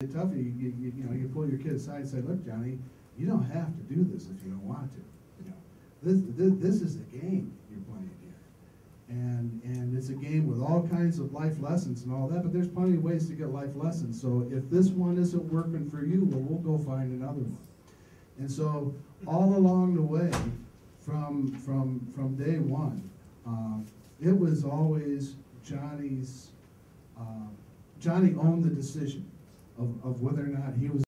It's tough. You pull your kid aside and say, "Look, Johnny, you don't have to do this if you don't want to. You know, this is the game you're playing here, and it's a game with all kinds of life lessons and all that. But there's plenty of ways to get life lessons. So if this one isn't working for you, well, we'll go find another one." And so all along the way, from day one, it was always Johnny owned the decision of whether or not he was